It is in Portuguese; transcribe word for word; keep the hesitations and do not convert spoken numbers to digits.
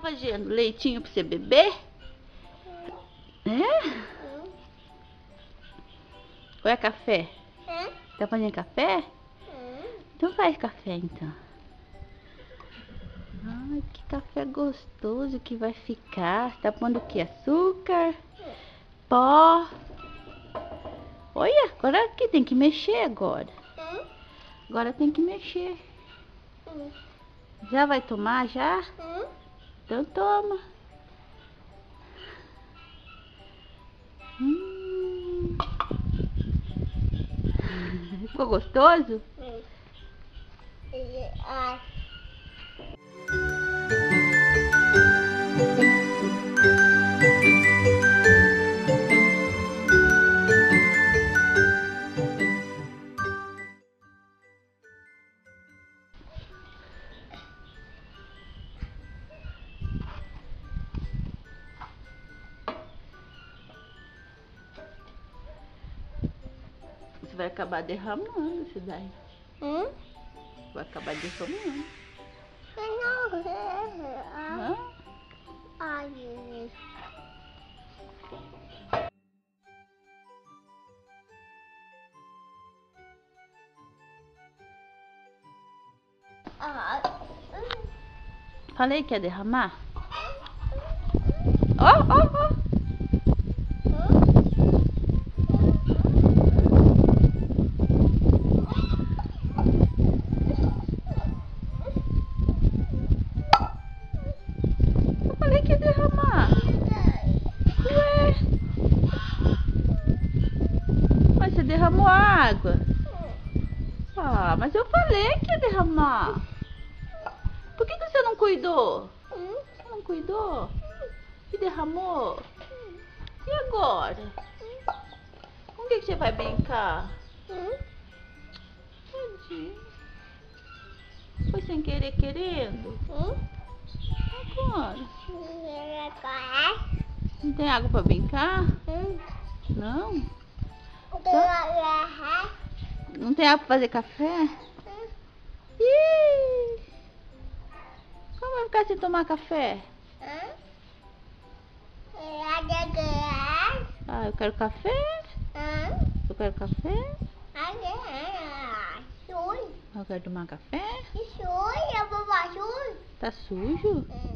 fazendo? Leitinho pra você beber? É? Ou é café? Hum? Tá fazendo café? Hum? Então faz café, então. Ai, que café gostoso que vai ficar. Tá pondo o que? Açúcar? Hum. Pó? Olha, agora aqui tem que mexer agora. Hum? Agora tem que mexer. Hum. Já vai tomar, já? Hum? Então toma. Hum. Ficou gostoso? Hum. Vai acabar derramando isso daí. Hum? Vai acabar derramando. Não. Ai. Falei que ia derramar? Ó, ó, ó. Derramou água. Ah, mas eu falei que ia derramar. Por que, que você não cuidou? Você não cuidou? E derramou? E agora? Com que, que você vai brincar? Tadinho. Foi sem querer, querendo? Agora? Não tem água pra brincar? Não? Tá? Não tem água pra fazer café? Hum. Como vai ficar sem tomar café? Hum. Ah, eu quero café. Hum. Eu quero café. Eu quero tomar café. Tá sujo? Hum.